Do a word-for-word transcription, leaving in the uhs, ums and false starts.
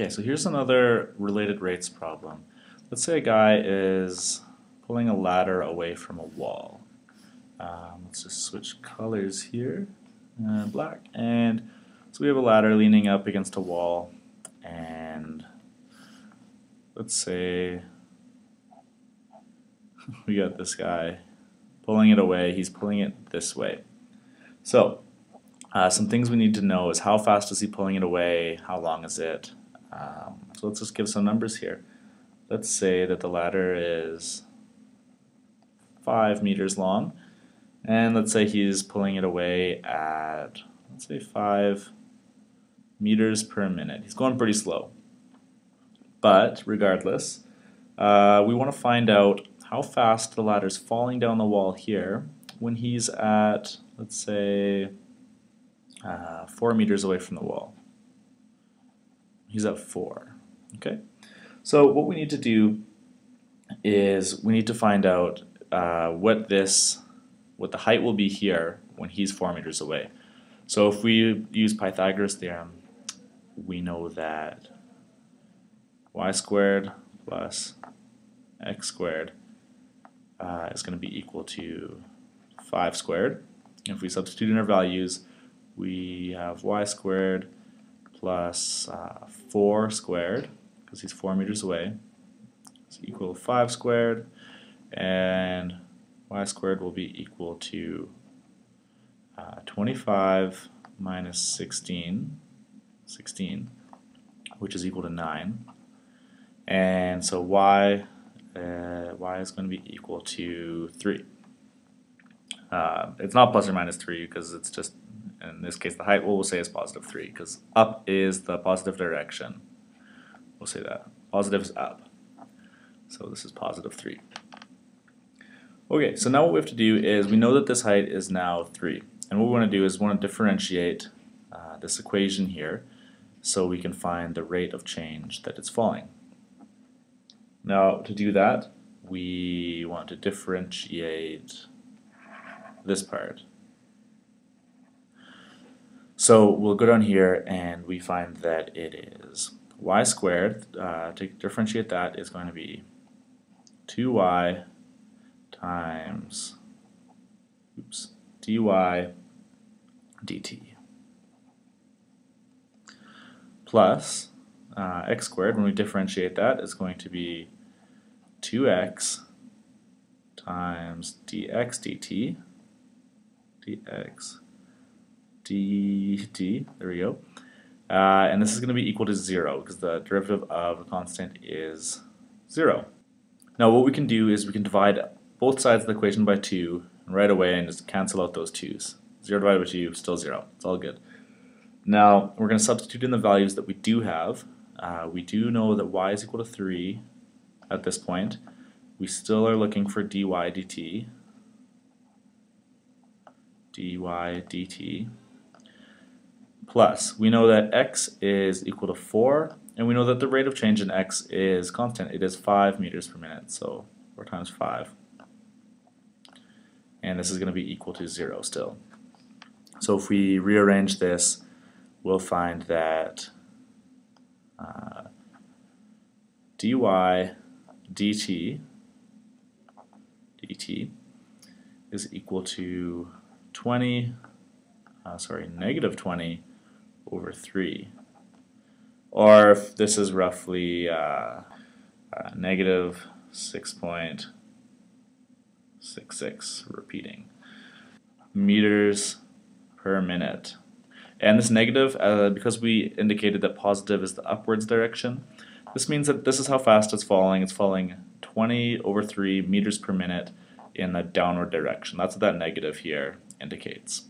Okay, so here's another related rates problem. Let's say a guy is pulling a ladder away from a wall. Um, let's just switch colors here, uh, black, and so we have a ladder leaning up against a wall, and let's say we got this guy pulling it away. He's pulling it this way. So uh, some things we need to know is how fast is he pulling it away, how long is it. Um, so let's just give some numbers here. Let's say that the ladder is five meters long, and let's say he's pulling it away at, let's say, five meters per minute. He's going pretty slow. But regardless, uh, we want to find out how fast the ladder's falling down the wall here when he's at, let's say, uh, four meters away from the wall. He's at four. Okay. So what we need to do is we need to find out uh, what this, what the height will be here when he's four meters away. So if we use Pythagoras theorem, we know that y squared plus x squared uh, is going to be equal to five squared. If we substitute in our values, we have y squared plus uh, four squared, because he's four meters away, is equal to five squared, and y squared will be equal to uh, twenty-five minus sixteen, sixteen, which is equal to nine. And so y, uh, y is going to be equal to three. Uh, it's not plus or minus three, because it's just, in this case, the height, well, we'll say is positive three, because up is the positive direction. We'll say that. Positive is up. So this is positive three. Okay, so now what we have to do is we know that this height is now three. And what we want to do is we want to differentiate uh, this equation here so we can find the rate of change that it's falling. Now, to do that, we want to differentiate this part. So we'll go down here and we find that it is y squared, uh, to differentiate that, is going to be two y times oops, dy dt plus uh, x squared, when we differentiate that, is going to be two x times dx dt, dx dt, there we go. Uh, and this is going to be equal to zero, because the derivative of a constant is zero. Now what we can do is we can divide both sides of the equation by two right away and just cancel out those twos. zero divided by two, still zero. It's all good. Now we're going to substitute in the values that we do have. Uh, we do know that y is equal to three at this point. We still are looking for dy dt. dy dt. Plus, we know that x is equal to four, and we know that the rate of change in x is constant. It is five meters per minute, so four times five. And this is going to be equal to zero still. So if we rearrange this, we'll find that uh, dy dt, dt is equal to twenty, uh, sorry, negative twenty, over three, or if this is roughly uh, uh, negative six point six six repeating meters per minute. And this negative, uh, because we indicated that positive is the upwards direction, this means that this is how fast it's falling. It's falling twenty over three meters per minute in the downward direction. That's what that negative here indicates.